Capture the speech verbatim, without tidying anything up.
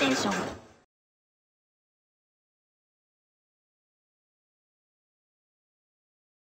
PlayStation